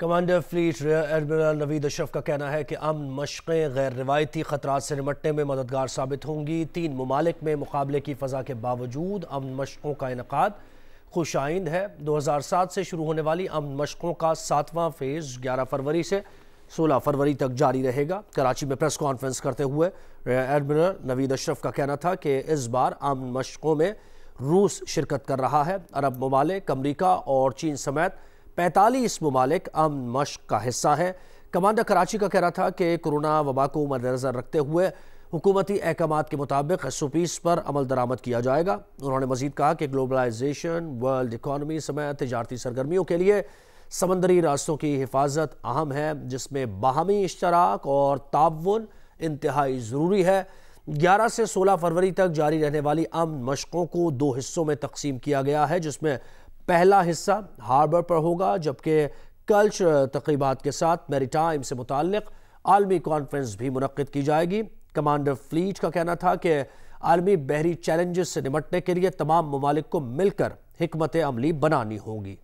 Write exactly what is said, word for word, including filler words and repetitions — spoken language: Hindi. Commander fleet rear admiral Naveed Ashraf का कहना है कि अमन मशक़ें गैर रिवायती ख़तरात से निपटने में मददगार साबित होंगी। तीन ममालिक में मुकाबले की फ़ज़ा के बावजूद अमन मशक़ों का इनक़ाद खुशाइंद है। दो हज़ार सात से शुरू होने वाली अमन मशक़ों का सातवां फ़ेज़ ग्यारह फरवरी से सोलह फरवरी तक जारी रहेगा। कराची में प्रेस कॉन्फ्रेंस करते हुए रियर एडमिरल नवीद अशरफ का कहना था कि इस बार अमन मशक़ों में रूस शिरकत कर रहा है। अरब ममालिक, अमरीका और चीन समेत पैंतालीस ममालिक अमन मश्क का हिस्सा है। कमांडर कराची का कहना था कि कोरोना वबा को मद्देनज़र रखते हुए हुकूमती अहकाम के मुताबिक एस ओ पीज़ पर अमल दरामद किया जाएगा। उन्होंने मजीद कहा कि ग्लोबलाइजेशन, वर्ल्ड इकानमी समेत तजारती सरगर्मियों के लिए समंदरी रास्तों की हिफाजत अहम है, जिसमें बाहमी इश्तराक और ताउन इंतहाई ज़रूरी है। ग्यारह से सोलह फरवरी तक जारी रहने वाली अमन मशक़ों को दो हिस्सों में तकसीम किया गया है, जिसमें पहला हिस्सा हार्बर पर होगा, जबकि कल्चरल तकरीबात के साथ मैरीटाइम से मुताल्लिक़ आलमी कॉन्फ्रेंस भी मुनक़्क़िद की जाएगी। कमांडर फ्लीट का कहना था कि आलमी बहरी चैलेंजेस से निपटने के लिए तमाम ममालिक को मिलकर हिकमत अमली बनानी होगी।